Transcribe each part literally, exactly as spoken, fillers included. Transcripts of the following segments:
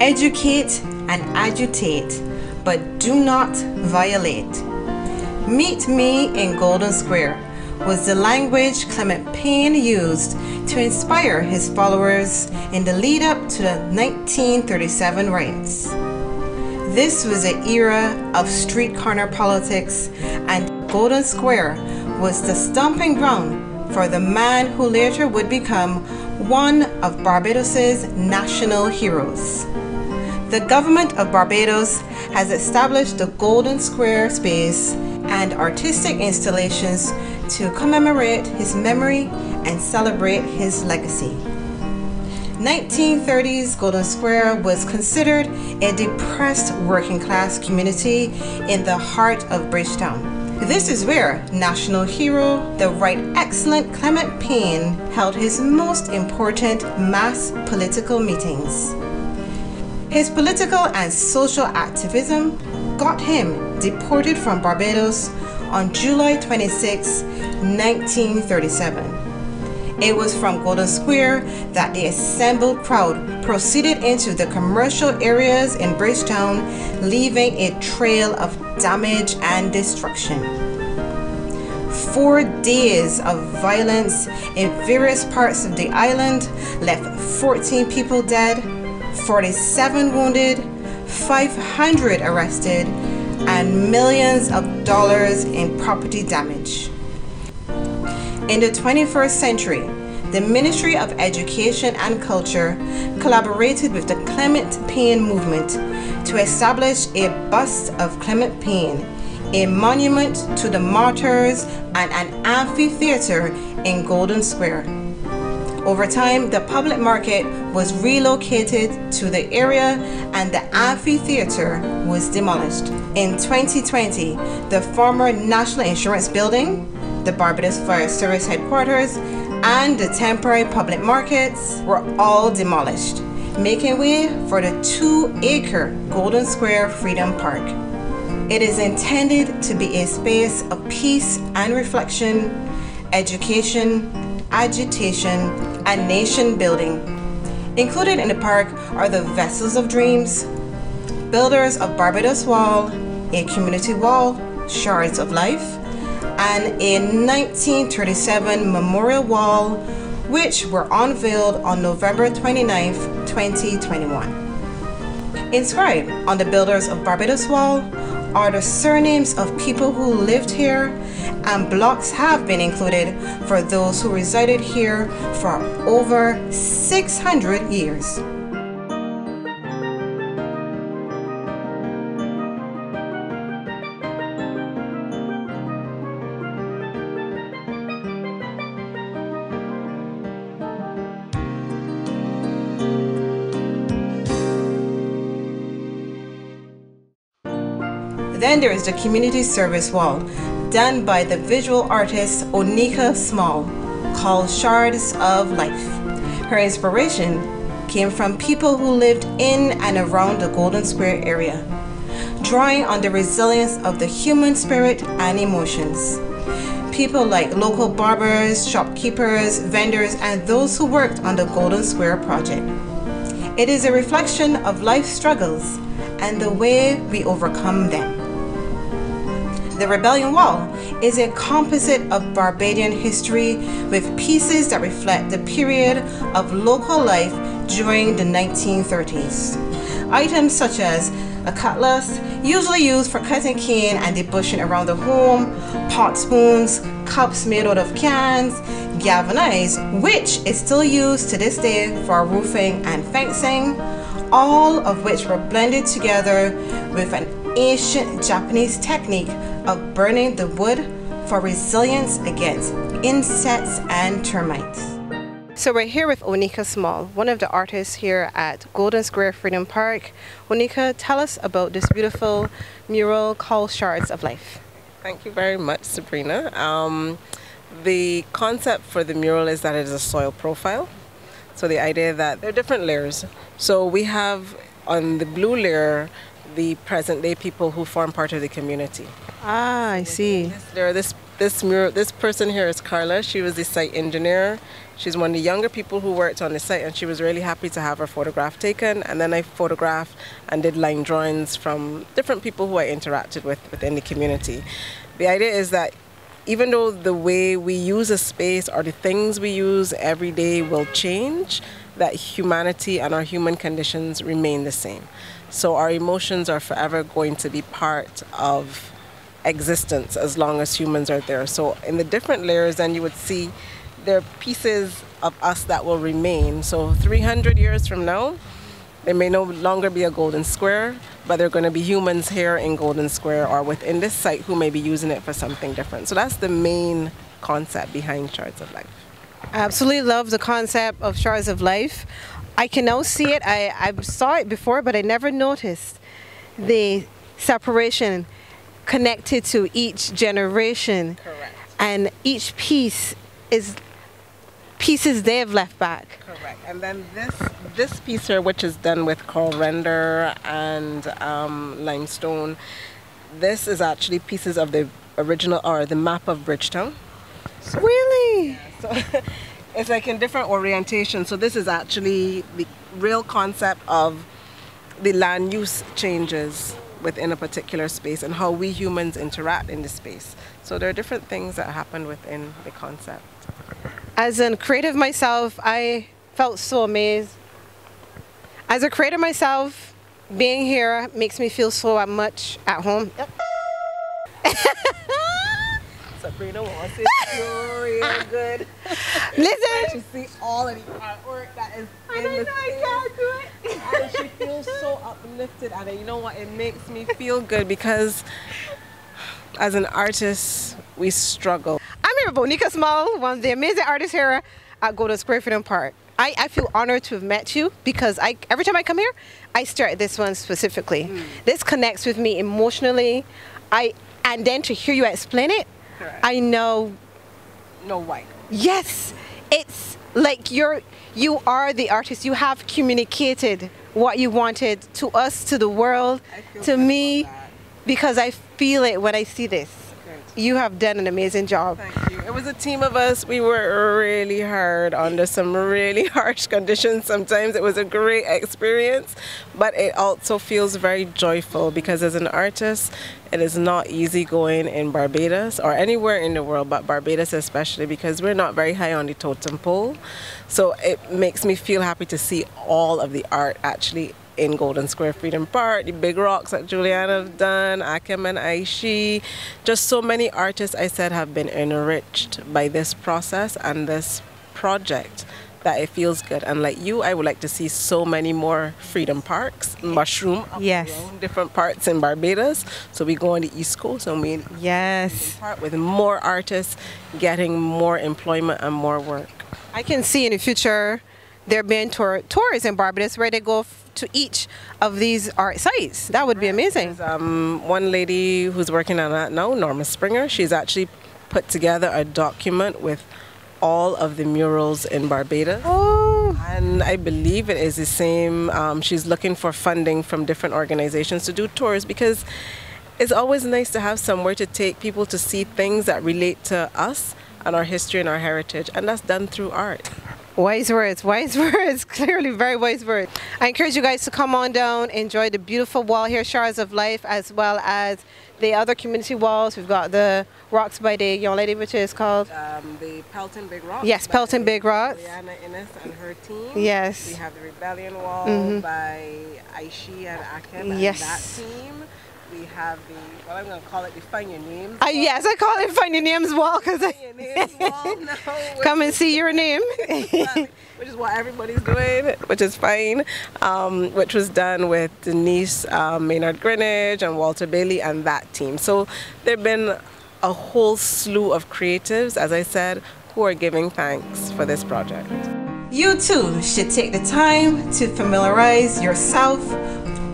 educate and agitate, but do not violate. Meet me in Golden Square was the language Clement Payne used to inspire his followers in the lead up to the nineteen thirty-seven riots. This was an era of street corner politics, and Golden Square was the stomping ground for the man who later would become one of Barbados's national heroes. The government of Barbados has established the Golden Square space and artistic installations to commemorate his memory and celebrate his legacy. nineteen thirties Golden Square was considered a depressed working class community in the heart of Bridgetown. This is where national hero, the right excellent Clement Payne, held his most important mass political meetings. His political and social activism got him deported from Barbados on July twenty-sixth, nineteen thirty-seven. It was from Golden Square that the assembled crowd proceeded into the commercial areas in Bridgetown, leaving a trail of damage and destruction. Four days of violence in various parts of the island left fourteen people dead, forty-seven wounded, five hundred arrested, and millions of dollars in property damage. In the twenty-first century, the Ministry of Education and Culture collaborated with the Clement Payne Movement to establish a bust of Clement Payne, a monument to the martyrs, and an amphitheater in Golden Square. Over time, the public market was relocated to the area and the amphitheater was demolished. In twenty twenty, the former National Insurance Building, the Barbados Fire Service Headquarters, and the temporary public markets were all demolished, making way for the two-acre Golden Square Freedom Park. It is intended to be a space of peace and reflection, education, agitation, and nation building. Included in the park are the Vessels of Dreams, Builders of Barbados Wall, a community wall, Shards of Life, and a nineteen thirty-seven memorial wall, which were unveiled on November twenty-ninth, twenty twenty-one. Inscribed on the Builders of Barbados Wall are the surnames of people who lived here, and blocks have been included for those who resided here for over six hundred years. Then there is the community service wall, done by the visual artist Onika Small, called Shards of Life. Her inspiration came from people who lived in and around the Golden Square area, drawing on the resilience of the human spirit and emotions. People like local barbers, shopkeepers, vendors, and those who worked on the Golden Square project. It is a reflection of life's struggles and the way we overcome them. The Rebellion Wall is a composite of Barbadian history with pieces that reflect the period of local life during the nineteen thirties. Items such as a cutlass, usually used for cutting cane and debushing around the home, pot spoons, cups made out of cans, galvanized, which is still used to this day for roofing and fencing, all of which were blended together with an ancient Japanese technique of burning the wood for resilience against insects and termites. So we're here with Onika Small, one of the artists here at Golden Square Freedom Park. Onika, tell us about this beautiful mural called Shards of Life. Thank you very much, Sabrina. Um, the concept for the mural is that it is a soil profile. So the idea that there are different layers. So we have on the blue layer the present-day people who form part of the community. Ah, I see. This, there, this this mural, this person here is Carla. She was the site engineer. She's one of the younger people who worked on the site, and she was really happy to have her photograph taken. And then I photographed and did line drawings from different people who I interacted with within the community. The idea is that even though the way we use a space or the things we use every day will change, that humanity and our human conditions remain the same. So our emotions are forever going to be part of existence as long as humans are there. So in the different layers, then you would see there are pieces of us that will remain. So three hundred years from now, there may no longer be a Golden Square, but there are going to be humans here in Golden Square or within this site who may be using it for something different. So that's the main concept behind Shards of Life. I absolutely love the concept of Shards of Life. I can now see it. I, I saw it before, but I never noticed the separation connected to each generation. Correct. And each piece is pieces they have left back. Correct. And then this this piece here, which is done with coral render and um, limestone, this is actually pieces of the original or the map of Bridgetown. So, really? Yeah, so it's like in different orientations. So this is actually the real concept of the land use changes within a particular space and how we humans interact in the space. So there are different things that happen within the concept. As a creative myself, I felt so amazed. As a creative myself, being here makes me feel so much at home. Yep. Sabrina wants it so real good. Listen. You see all of the artwork that is in the space. I didn't know I can't do it. And she feels so uplifted. And you know what? It makes me feel good because as an artist, we struggle. I'm here with Onika Small, one of the amazing artists here at Golden Square Freedom Park. I, I feel honored to have met you because I every time I come here, I stare at this one specifically. Mm. This connects with me emotionally. I and then to hear you explain it, correct. I know. No why. Yes, it's like you're you are the artist. You have communicated what you wanted to us, to the world, to me, because I feel it when I see this. Good. You have done an amazing job. Thank you. It was a team of us. We were really hard under some really harsh conditions. Sometimes it was a great experience, but it also feels very joyful because as an artist, it is not easy going in Barbados or anywhere in the world, but Barbados especially, because we're not very high on the totem pole. So it makes me feel happy to see all of the art actually in Golden Square Freedom Park, the big rocks that Juliana have done, Akeem and Aishi. Just so many artists, I said, have been enriched by this process and this project that it feels good. And like you, I would like to see so many more Freedom Parks, mushroom, yes, different parts in Barbados. So we go on the East Coast and we yes part with more artists getting more employment and more work. I can see in the future there being tour tours in Barbados where they go to each of these art sites. That would be amazing. There's, um, one lady who's working on that now, Norma Springer, she's actually put together a document with all of the murals in Barbados. Oh. And I believe it is the same. Um, she's looking for funding from different organizations to do tours because it's always nice to have somewhere to take people to see things that relate to us and our history and our heritage, and that's done through art. Wise words, wise words, clearly very wise words. I encourage you guys to come on down, enjoy the beautiful wall here, Shards of Life, as well as the other community walls. We've got the rocks by the young lady, which is called? Um, the Pelton Big Rocks. Yes, Pelton Big Rocks. Diana Innes and her team. Yes. We have the Rebellion Wall mm-hmm. by Aishi and Akeem yes. and that team. We have the, well, I'm going to call it the Find Your Names Wall. Uh, yes, I call it Find Your Names Wall because I come and see your name. Which is what everybody's doing, which is fine, um, which was done with Denise uh, Maynard-Greenage and Walter Bailey and that team. So there have been a whole slew of creatives, as I said, who are giving thanks for this project. You too should take the time to familiarize yourself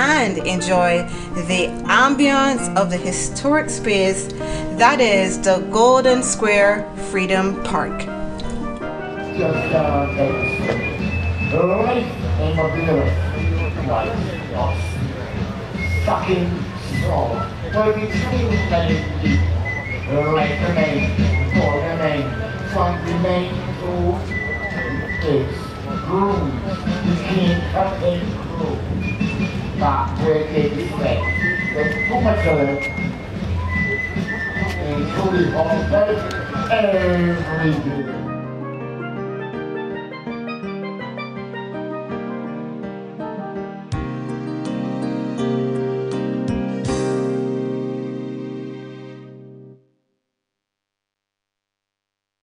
and enjoy the ambience of the historic space that is the Golden Square Freedom Park. Just uh, the life in Barbados, life of fucking soul. Everything that is deep, right remain, for remain, from remain to is groomed. You can't cut a groove. But where they display. There's too much of it, including all day, every day.